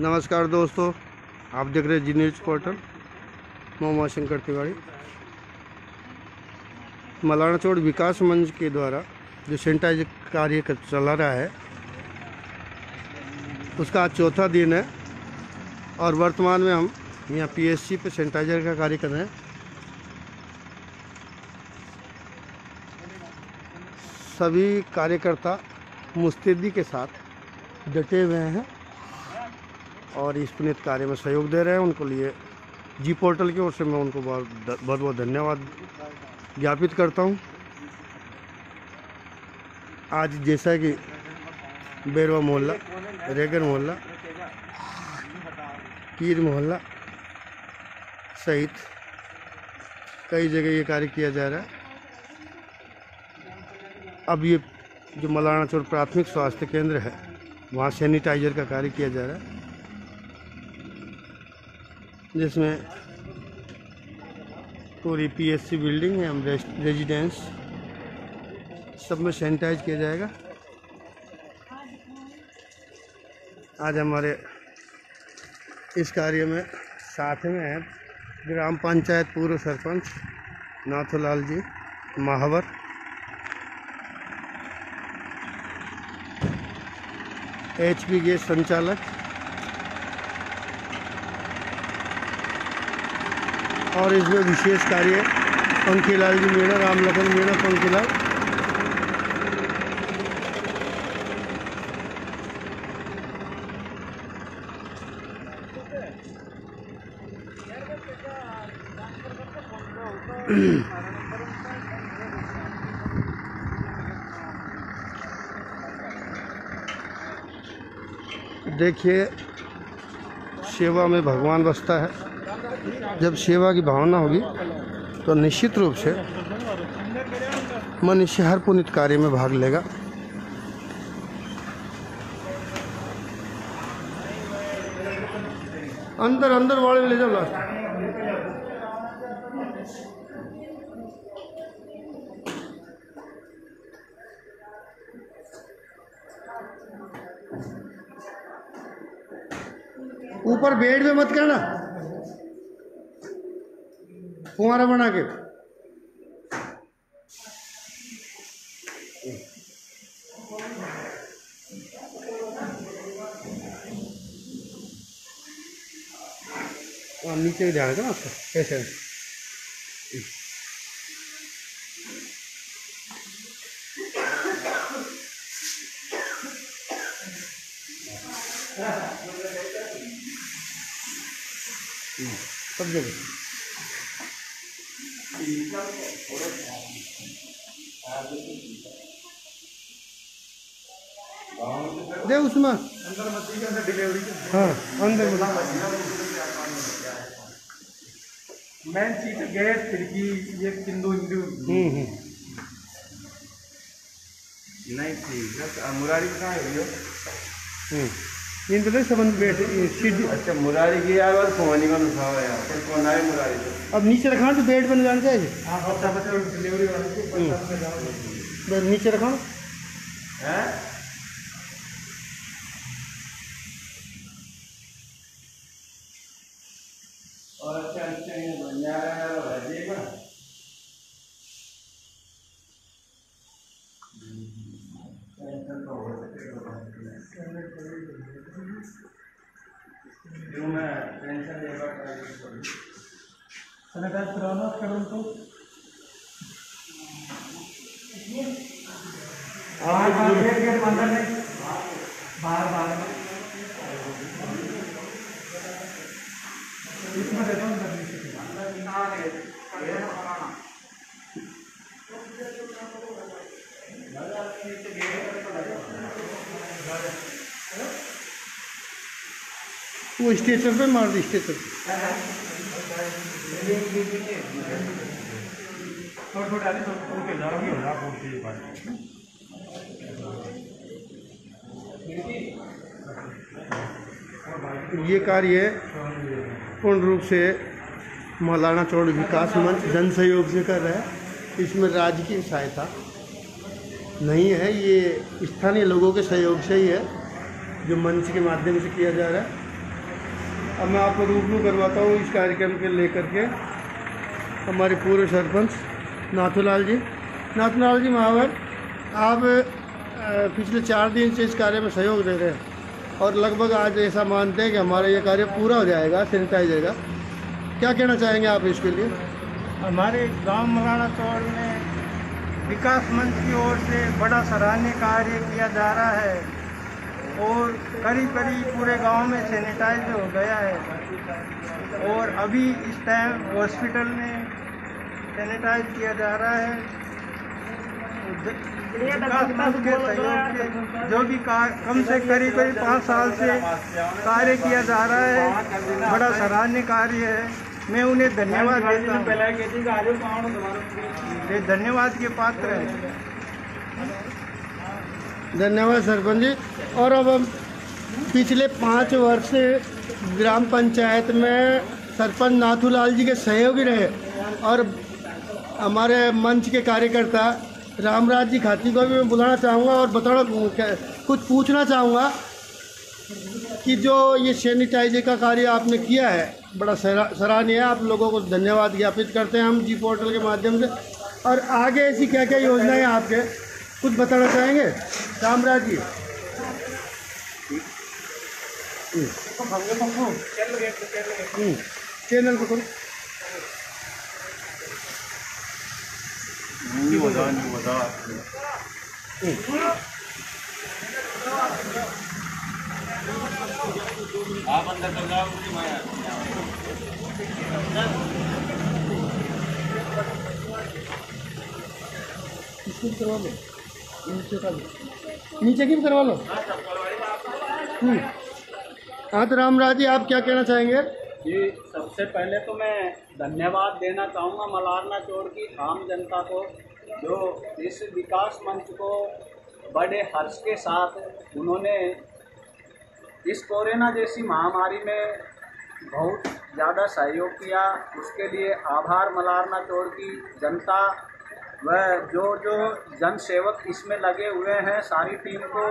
नमस्कार दोस्तों, आप देख रहे हैं जी न्यूज पोर्टल। मैं उमाशंकर तिवारी। मलारना चौड़ विकास मंच के द्वारा जो सैनिटाइज कार्य चला रहा है, उसका आज चौथा दिन है और वर्तमान में हम यहाँ पीएससी पे सैनिटाइजर का कार्य कर रहे हैं। सभी कार्यकर्ता मुस्तैदी के साथ डटे हुए हैं और इस पुनीत कार्य में सहयोग दे रहे हैं। उनके लिए जी पोर्टल की ओर से मैं उनको बहुत बहुत धन्यवाद ज्ञापित करता हूं। आज जैसा कि बेरवा मोहल्ला, रेगर मोहल्ला, पीर मोहल्ला सहित कई जगह ये कार्य किया जा रहा है। अब ये जो मलारना चौड़ प्राथमिक स्वास्थ्य केंद्र है, वहाँ सैनिटाइजर का कार्य किया जा रहा है, जिसमें पूरी पीएससी बिल्डिंग है, हम रेजिडेंस सब में सैनिटाइज किया जाएगा। आज हमारे इस कार्य में साथ में है ग्राम पंचायत पूर्व सरपंच नाथ लाल जी महावर, एचपी के संचालक और इसमें विशेष कार्य पंखीलाल जी मेरा, राम लखन मेरा, पंखीलाल देखिए, सेवा में भगवान बसता है। जब सेवा की भावना होगी तो निश्चित रूप से मनुष्य हर पुनीत कार्य में भाग लेगा। अंदर अंदर वाले ले जाओ लास्ट। ऊपर बेड में मत करना, फुहारा बना के। और नीचे ध्यान देना आपका कैसे। सब जगह दे उसमें अंदर मछली का डिलीवरी। हाँ, अंदर मेन चीज गैस खिड़की ये किंदू हिंदू नहीं थी। मुरारी कहाँ है? इन पता संबंध बेड। अच्छा, मुरारी की यार और फोनी का नुस्खा यार, फिर कौन आए मुरारी तो अब नीचे रखा तो बेड बन जाना चाहिए। हाँ, बच्चा बच्चा डिलीवरी वाले नीचे रखा है। और अच्छा अच्छा ये बन जा रहा है भाजी का। वो स्टेचर पे मार दी, स्टेचर ये कार्य पूर्ण रूप से मलारना चौड़ विकास मंच जन सहयोग से कर रहा है। इसमें राज्य की सहायता नहीं है, ये स्थानीय लोगों के सहयोग से ही है, जो मंच के माध्यम से किया जा रहा है। अब मैं आपको रूबरू करवाता हूँ इस कार्यक्रम के लेकर के हमारे पूर्व सरपंच नाथ लाल जी महावर, आप पिछले 4 दिन से इस कार्य में सहयोग दे रहे हैं और लगभग आज ऐसा मानते हैं कि हमारा ये कार्य पूरा हो जाएगा, सैनिटाइजर का। क्या कहना चाहेंगे आप इसके लिए? हमारे गांव मलारना चौड़ में विकास मंच की ओर से बड़ा सराहनीय कार्य किया जा रहा है और करीब करीब पूरे गांव में सैनिटाइज हो गया है और अभी इस टाइम हॉस्पिटल में सैनिटाइज किया जा रहा है। विकास मंच के सहयोग से जो भी कम से करीब 5 साल से कार्य किया जा रहा है, बड़ा सराहनीय कार्य है। मैं उन्हें धन्यवाद देता हूँ, ये धन्यवाद के पात्र हैं। धन्यवाद सरपंच जी। और अब हम पिछले 5 वर्ष से ग्राम पंचायत में सरपंच नाथूलाल जी के सहयोगी रहे और हमारे मंच के कार्यकर्ता रामराज जी खाती को भी मैं बुलाना चाहूँगा और बताना कुछ पूछना चाहूँगा कि जो ये सैनिटाइजर का कार्य आपने किया है बड़ा सराहनीय है। आप लोगों को धन्यवाद ज्ञापित करते हैं हम जी पोर्टल के माध्यम से। और आगे ऐसी क्या क्या योजनाएं आपके, कुछ बताना चाहेंगे रामराज जी? चैनल को आप अंदर कर जाओ, मुझे माया करवा लो, नीचे की भी करवा लो। हाँ, तो रामराज जी आप क्या कहना चाहेंगे? जी, सबसे पहले तो मैं धन्यवाद देना चाहूँगा मलारना चौड़ की आम जनता को, जो इस विकास मंच को बड़े हर्ष के साथ उन्होंने इस कोरोना जैसी महामारी में बहुत ज़्यादा सहयोग किया। उसके लिए आभार मलारना चौड़ की जनता व जो जनसेवक इसमें लगे हुए हैं, सारी टीम को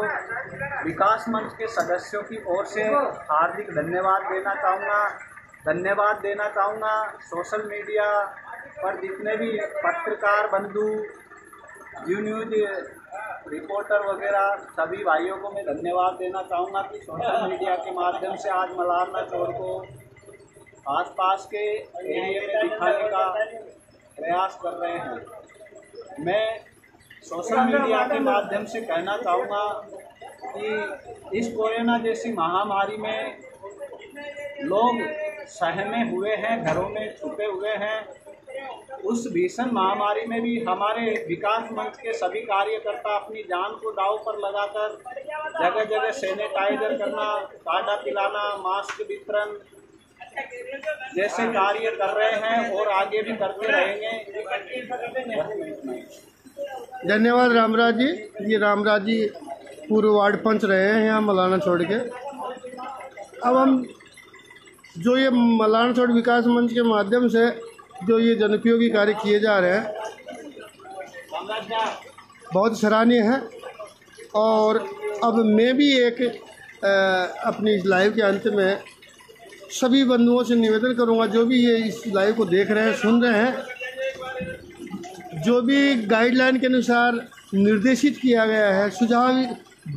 विकास मंच के सदस्यों की ओर से हार्दिक धन्यवाद देना चाहूँगा। सोशल मीडिया पर जितने भी पत्रकार बंधु, जी न्यूज रिपोर्टर वगैरह सभी भाइयों को मैं धन्यवाद देना चाहूँगा कि सोशल मीडिया के माध्यम से आज मलारना चौड़ को आसपास के एरिया में दिखाने का प्रयास कर रहे हैं। मैं सोशल मीडिया के माध्यम से कहना चाहूँगा कि इस कोरोना जैसी महामारी में लोग सहमे हुए हैं, घरों में छुपे हुए हैं। उस भीषण महामारी में भी हमारे विकास मंच के सभी कार्यकर्ता अपनी जान को दाव पर लगाकर जगह जगह सैनिटाइजर करना, काढ़ा पिलाना, मास्क वितरण जैसे कार्य कर रहे हैं और आगे भी करते रहेंगे। धन्यवाद रामराज जी। ये रामराज जी पूर्व वार्ड पंच रहे हैं यहाँ मलारना चौड़ के। अब हम जो ये मलारना चौड़ विकास मंच के माध्यम से जो ये जनोपयोगी कार्य किए जा रहे हैं बहुत सराहनीय है। और अब मैं भी एक अपनी इस लाइव के अंत में सभी बंधुओं से निवेदन करूंगा, जो भी ये इस लाइव को देख रहे हैं, सुन रहे हैं, जो भी गाइडलाइन के अनुसार निर्देशित किया गया है, सुझाव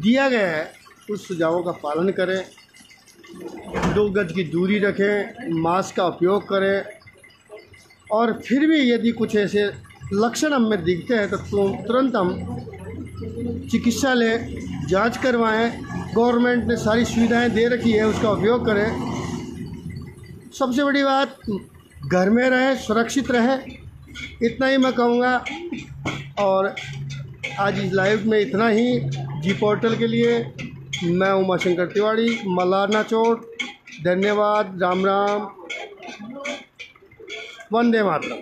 दिया गया है, उस सुझावों का पालन करें। 2 गज की दूरी रखें, मास्क का उपयोग करें। और फिर भी यदि कुछ ऐसे लक्षण हमें दिखते हैं तो तुरंत हम चिकित्सा लें, जांच करवाएं। गवर्नमेंट ने सारी सुविधाएं दे रखी है, उसका उपयोग करें। सबसे बड़ी बात, घर में रहें, सुरक्षित रहें, इतना ही मैं कहूँगा। और आज इस लाइव में इतना ही। जी पोर्टल के लिए मैं उमाशंकर तिवारी, मलारना चौड़। धन्यवाद। राम राम। वंदे मातरम।